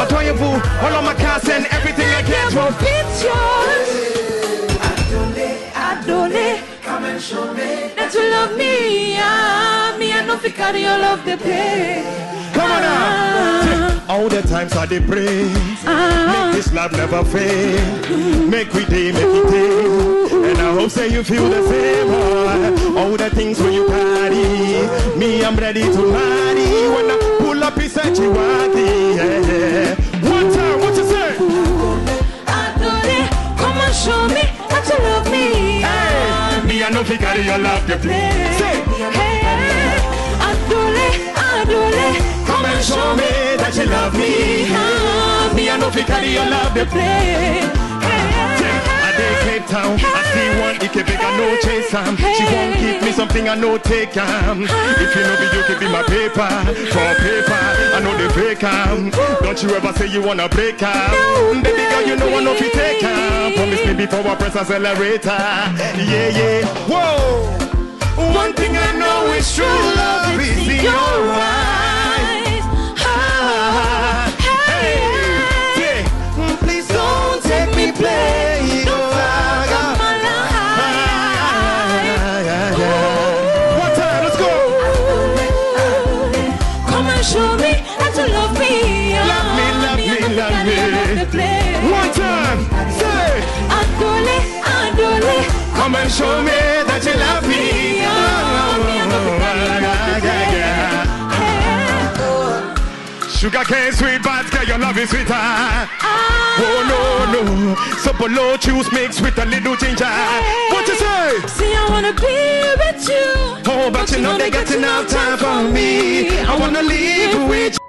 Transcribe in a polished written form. Adorable, all of my cars and everything I get for pictures. Adole, Adole, come and show me that you love me. Me and no carry all of the pain. Come on now. All the times I did pray, make this love never fail. Make we day, make it day. And I hope say you feel the same. All the things when you carry, me I'm ready to party. When I pull up, it's a chihuahua. Yeah, yeah. One time, what you say? Adole, come and show me that you love me. Hey, me and no carry your love to play. Say, hey, Adole, Adole, come and show me that you love me. Me and no carry your love to play. Cape Town, I see one, it can big, I know chase am. She won't give me something, I know take am. If you know me, you can be my paper, for paper, I know they break am. Don't you ever say you wanna break am. Baby girl, you know I know if you take am. Promise me before I press accelerator. Yeah, yeah, whoa. One thing I know is true love is in your eyes. Ah, hey, yeah. Please don't take me play. Show me how to love me. Love me, love me, love me. One time, say Adole, Adole, come and show me that you love me. Sugar cane sweet, but girl your love is sweeter. Oh no, no. So below juice mixed with a little ginger. What you say? See, I wanna be with you. Oh, but you know they got enough time for me. I wanna live with you.